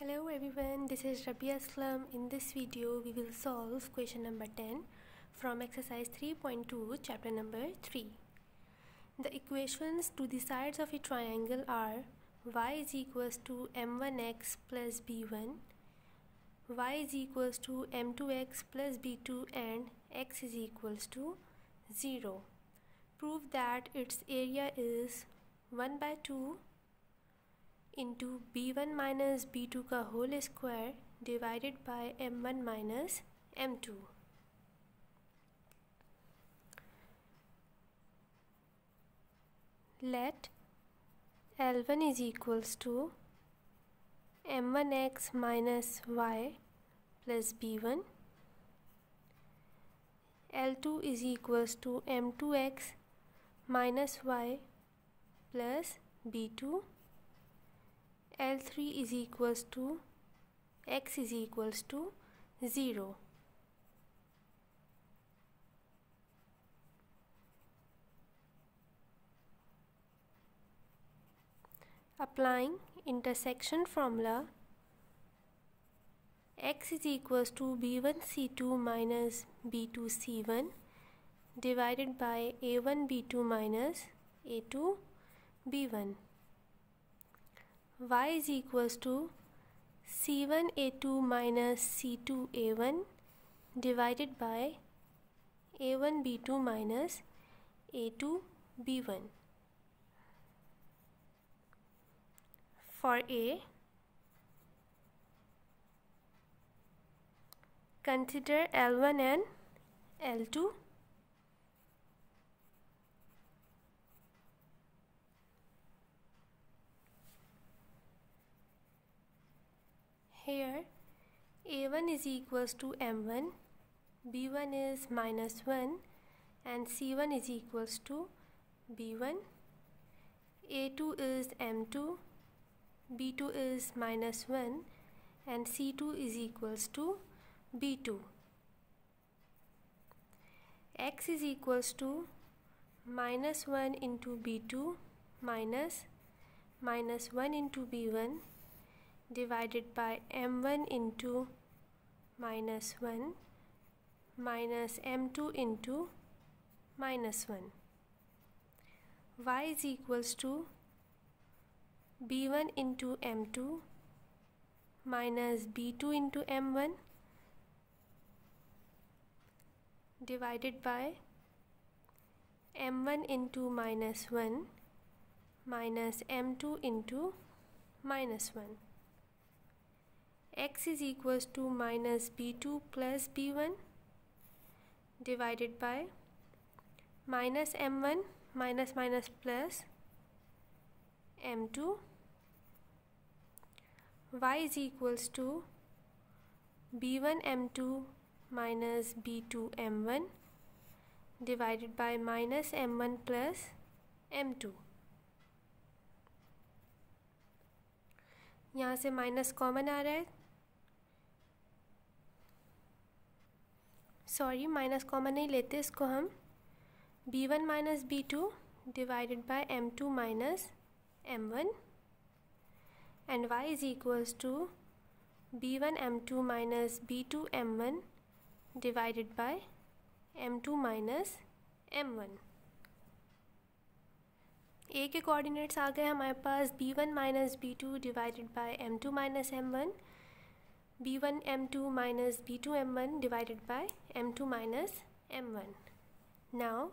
Hello everyone, this is Rabbia Aslam. In this video we will solve question number 10 from exercise 3.2 chapter number 3. The equations to the sides of a triangle are y is equals to m1x plus b1, y is equals to m2x plus b2 and x is equals to 0. Prove that its area is 1 by 2 into b1 minus b2 का whole square divided by m1 minus m2. Let L1 is equals to m1x minus y plus b1. L2 is equals to m2x minus y plus b2. L3 is equals to x is equals to 0. Applying intersection formula, x is equals to b1c2 minus b2c1 divided by a1b2 minus a2b1. Y is equals to c1a2 minus c2a1 divided by a1b2 minus a2b1. For A, consider L1 and L2. Here a1 is equals to m1, b1 is minus 1 and c1 is equals to b1, a2 is m2, b2 is minus 1 and c2 is equals to b2. X is equals to minus 1 into b2 minus 1 into b1 divided by m1 into minus 1 minus m2 into minus 1. Y is equals to b1 into m2 minus b2 into m1 divided by m1 into minus 1 minus m2 into minus 1. X is equals to minus b2 plus b1 divided by minus m1 minus plus m2. Y is equals to b1 m2 minus b2 m1 divided by minus m1 plus m2. यहाँ से minus common आ रहा है, sorry minus common नहीं लेते, इसको हम b1 minus b2 divided by m2 minus m1 and y is equals to b1 m2 minus b2 m1 divided by m2 minus m1. A के coordinates आ गए हमारे पास b1 minus b2 divided by m2 minus m1, b1 m2 minus b2 m1 divided by m2 minus m1. Now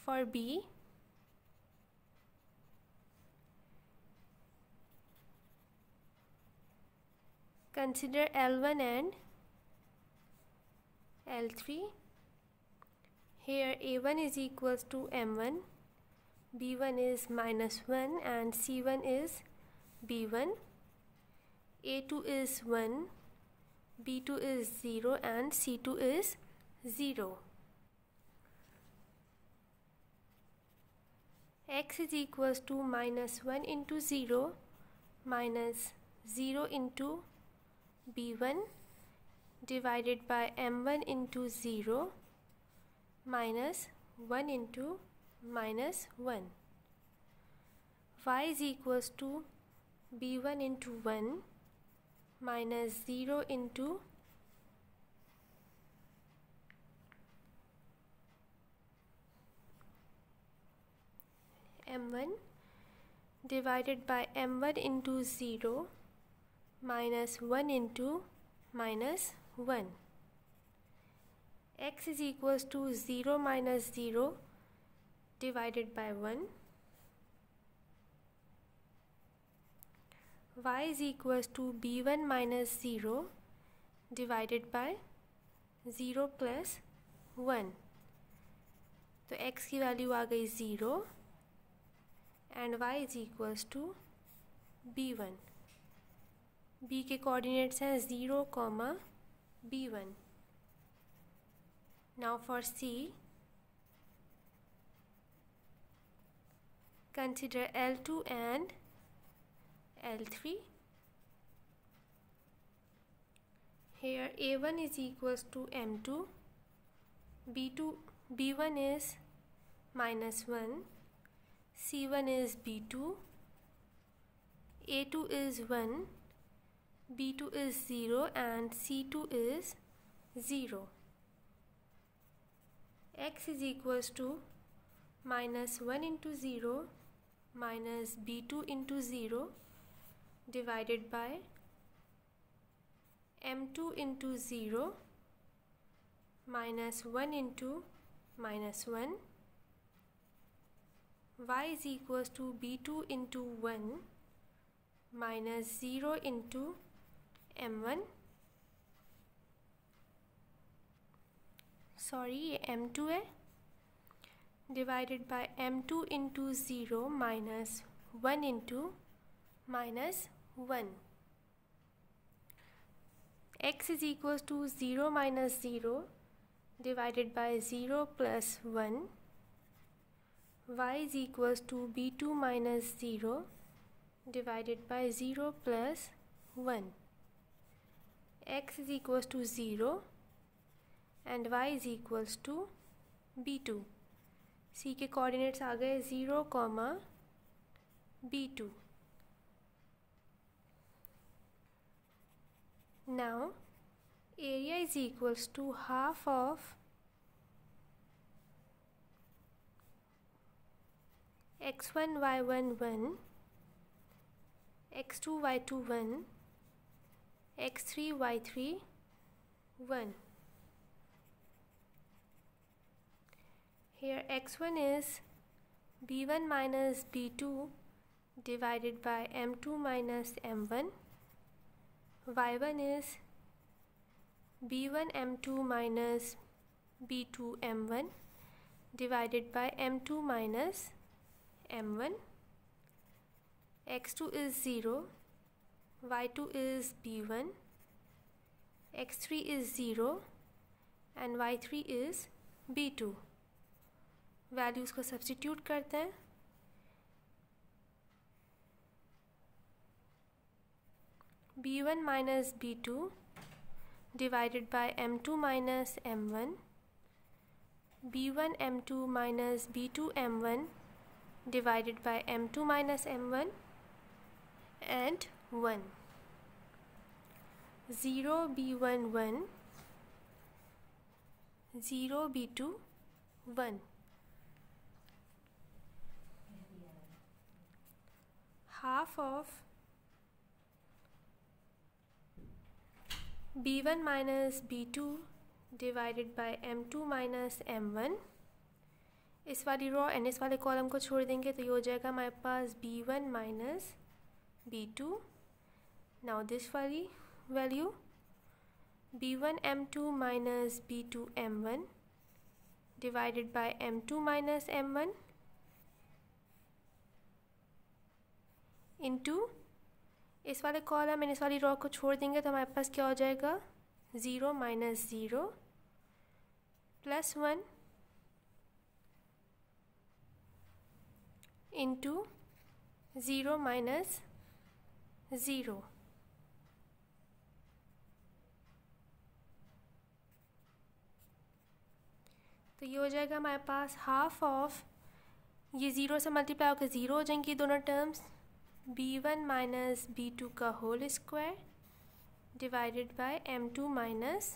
for B, consider L1 and L3. Here a1 is equals to m1, b1 is minus 1 and c1 is b1. A2 is 1, B2 is 0 and C2 is 0. X is equals to minus 1 into 0 minus 0 into B1 divided by M1 into 0 minus 1 into minus 1. Y is equals to b1 into 1 minus 0 into 1 divided by m1 into 0 minus 1 into minus 1. X is equals to 0 minus 0 divided by 1. Y is equals to b1 minus 0 divided by 0 plus 1. तो x की value आ गई 0 and y is equals to b1. b के coordinates हैं 0, b1. Now for c, consider L2 and L3. Here a1 is equals to m2, b1 is minus 1, C1 is B2, A2 is 1, B2 is 0 and C2 is 0. X is equals to minus 1 into 0 minus B2 into 0 divided by M2 into 0 minus 1 into minus 1. Y is equals to b2 into 1 minus 0 into m1. Sorry, m2 है. Divided by m2 into 0 minus 1 into minus 1. X is equals to 0 minus 0 divided by 0 plus 1. Y is equals to b2 minus 0 divided by 0 plus 1. X is equals to 0 and y is equals to b2. C के coordinates आ गए 0, b2. Now area is equals to half of x1, y1, 1, x2, y2, 1, x3, y3, 1. Here x1 is b1 minus b2 divided by m2 minus m1. Y1 is b1 m2 minus b2 m1 divided by m2 minus m1. x2 is 0, y2 is b1, x3 is 0 and y3 is b2. Values को substitute करते हैं. b1 minus b2 divided by m2 minus m1, b1 m2 minus b2 m1 divided by m2 minus m1 and 1. 0 b1 1, 0 b2 1. Half of b1 minus b2 divided by m2 minus m1. इस वाली raw and इस वाले column को छोड़ देंगे तो ये हो जाएगा हमारे पास b1 minus b2. Now this वाली value b1 m2 minus b2 m1 divided by m2 minus m1 into इस वाले कॉलम एंड इस वाली रॉ को छोड़ देंगे तो हमारे पास क्या हो जाएगा 0 minus 0 plus 1 into 0 minus 0. तो ये हो जाएगा हमारे पास हाफ ऑफ, ये 0 से मल्टीप्लाई होकर 0 हो जाएंगी दोनों टर्म्स, b1 minus b2 का whole square divided by m2 minus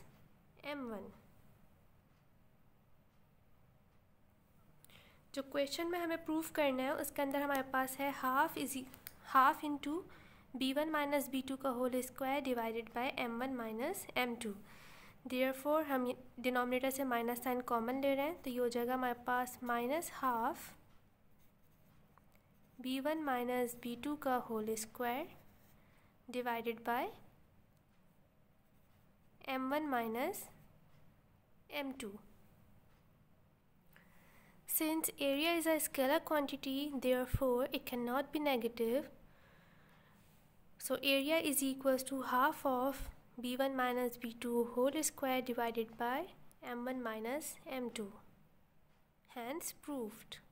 m1। जो क्वेश्चन में हमें प्रूफ करना है उसके अंदर हमारे पास है half into b1 minus b2 का whole square divided by m1 minus m2। Therefore हम डिनोमिनेटर से माइनस साइन कॉमन ले रहे हैं, तो ये हो जाएगा हमारे पास minus half b1 minus b2 का whole square divided by m1 minus m2। Since area is a scalar quantity therefore it can not be negative, so area is equals to half of b1 minus b2 whole square divided by m1 minus m2। Hence proved.